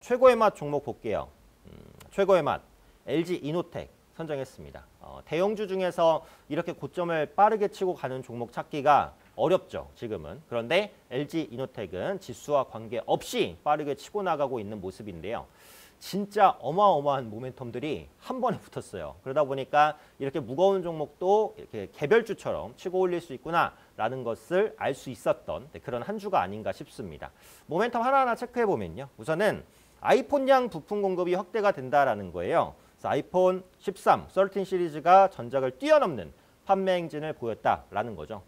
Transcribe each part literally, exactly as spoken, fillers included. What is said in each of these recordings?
최고의 맛 종목 볼게요. 음, 최고의 맛 엘지 이노텍 선정했습니다. 어, 대형주 중에서 이렇게 고점을 빠르게 치고 가는 종목 찾기가 어렵죠, 지금은. 그런데 엘지 이노텍은 지수와 관계없이 빠르게 치고 나가고 있는 모습인데요. 진짜 어마어마한 모멘텀들이 한 번에 붙었어요. 그러다 보니까 이렇게 무거운 종목도 이렇게 개별주처럼 치고 올릴 수 있구나라는 것을 알 수 있었던 그런 한 주가 아닌가 싶습니다. 모멘텀 하나하나 체크해보면요. 우선은 아이폰향 부품 공급이 확대가 된다라는 거예요. 그래서 아이폰 십삼, 십삼 시리즈가 전작을 뛰어넘는 판매 행진을 보였다라는 거죠.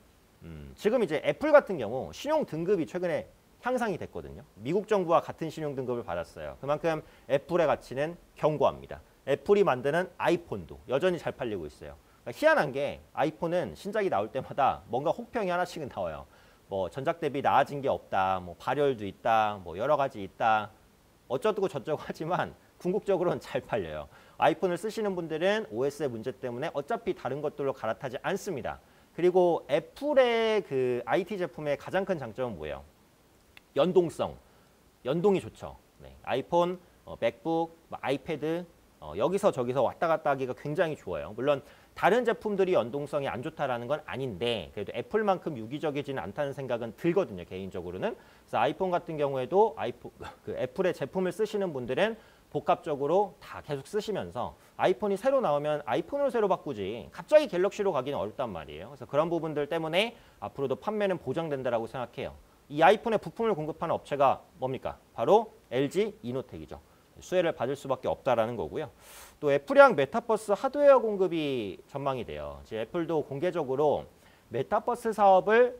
음, 지금 이제 애플 같은 경우 신용 등급이 최근에 향상이 됐거든요. 미국 정부와 같은 신용 등급을 받았어요. 그만큼 애플의 가치는 견고합니다. 애플이 만드는 아이폰도 여전히 잘 팔리고 있어요. 그러니까 희한한 게 아이폰은 신작이 나올 때마다 뭔가 혹평이 하나씩은 나와요. 뭐 전작 대비 나아진 게 없다, 뭐 발열도 있다, 뭐 여러 가지 있다, 어쩌고 저쩌고 하지만 궁극적으로는 잘 팔려요. 아이폰을 쓰시는 분들은 오에스의 문제 때문에 어차피 다른 것들로 갈아타지 않습니다. 그리고 애플의 그 아이티 제품의 가장 큰 장점은 뭐예요? 연동성, 연동이 좋죠. 네. 아이폰, 어, 맥북, 아이패드 어, 여기서 저기서 왔다 갔다 하기가 굉장히 좋아요. 물론 다른 제품들이 연동성이 안 좋다라는 건 아닌데 그래도 애플만큼 유기적이지는 않다는 생각은 들거든요, 개인적으로는. 그래서 아이폰 같은 경우에도 아이폰, 그 애플의 제품을 쓰시는 분들은 복합적으로 다 계속 쓰시면서 아이폰이 새로 나오면 아이폰으로 새로 바꾸지 갑자기 갤럭시로 가기는 어렵단 말이에요. 그래서 그런 부분들 때문에 앞으로도 판매는 보장된다라고 생각해요. 이 아이폰의 부품을 공급하는 업체가 뭡니까? 바로 엘지 이노텍이죠. 수혜를 받을 수밖에 없다라는 거고요. 또 애플향 메타버스 하드웨어 공급이 전망이 돼요. 이제 애플도 공개적으로 메타버스 사업을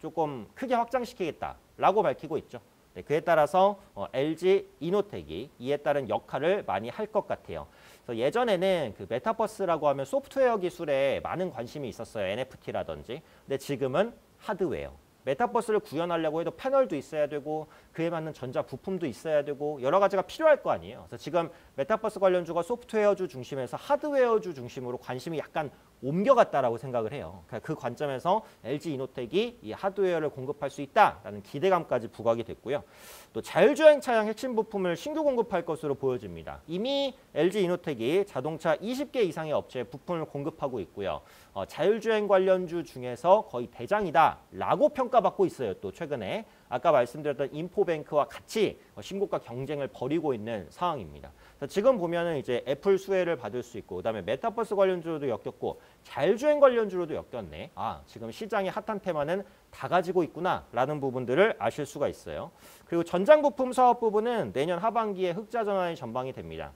조금 크게 확장시키겠다라고 밝히고 있죠. 네, 그에 따라서 어, 엘지 이노텍이 이에 따른 역할을 많이 할 것 같아요. 그래서 예전에는 그 메타버스라고 하면 소프트웨어 기술에 많은 관심이 있었어요. 엔에프티라든지. 근데 지금은 하드웨어. 메타버스를 구현하려고 해도 패널도 있어야 되고 그에 맞는 전자 부품도 있어야 되고 여러 가지가 필요할 거 아니에요. 그래서 지금 메타버스 관련주가 소프트웨어주 중심에서 하드웨어주 중심으로 관심이 약간 옮겨갔다라고 생각을 해요. 그 관점에서 엘지 이노텍이 이 하드웨어를 공급할 수 있다라는 기대감까지 부각이 됐고요. 또 자율주행 차량 핵심 부품을 신규 공급할 것으로 보여집니다. 이미 엘지 이노텍이 자동차 이십 개 이상의 업체에 부품을 공급하고 있고요. 어, 자율주행 관련주 중에서 거의 대장이다라고 평가받고 있어요. 또 최근에 아까 말씀드렸던 인포뱅크와 같이 신고가 경쟁을 벌이고 있는 상황입니다. 지금 보면은 이제 애플 수혜를 받을 수 있고 그다음에 메타버스 관련주로도 엮였고 자율주행 관련주로도 엮였네. 아, 지금 시장의 핫한 테마는 다 가지고 있구나라는 부분들을 아실 수가 있어요. 그리고 전장부품 사업 부분은 내년 하반기에 흑자 전환이 전망이 됩니다.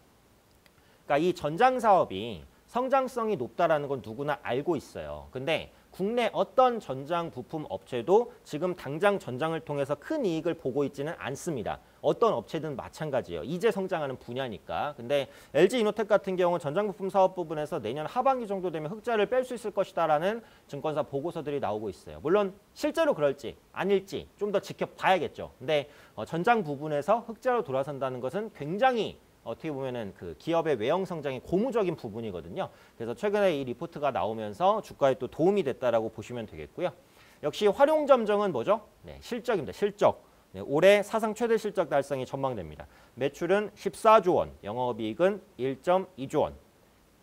그러니까 이 전장 사업이 성장성이 높다라는 건 누구나 알고 있어요. 근데 국내 어떤 전장 부품 업체도 지금 당장 전장을 통해서 큰 이익을 보고 있지는 않습니다. 어떤 업체든 마찬가지예요. 이제 성장하는 분야니까. 근데 엘지 이노텍 같은 경우는 전장 부품 사업 부분에서 내년 하반기 정도 되면 흑자를 뺄 수 있을 것이다라는 증권사 보고서들이 나오고 있어요. 물론 실제로 그럴지 아닐지 좀 더 지켜봐야겠죠. 근데 전장 부분에서 흑자로 돌아선다는 것은 굉장히 어떻게 보면은 그 기업의 외형 성장이 고무적인 부분이거든요. 그래서 최근에 이 리포트가 나오면서 주가에 또 도움이 됐다라고 보시면 되겠고요. 역시 활용점정은 뭐죠? 네, 실적입니다. 실적. 네, 올해 사상 최대 실적 달성이 전망됩니다. 매출은 십사조 원, 영업이익은 일점이조 원,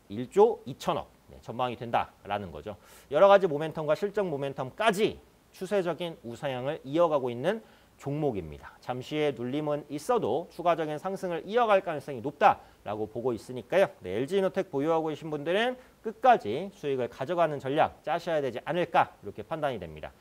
일조 이천억 네, 전망이 된다라는 거죠. 여러 가지 모멘텀과 실적 모멘텀까지 추세적인 우상향을 이어가고 있는 종목입니다. 잠시의 눌림은 있어도 추가적인 상승을 이어갈 가능성이 높다라고 보고 있으니까요. 네, 엘지 이노텍 보유하고 계신 분들은 끝까지 수익을 가져가는 전략 짜셔야 되지 않을까 이렇게 판단이 됩니다.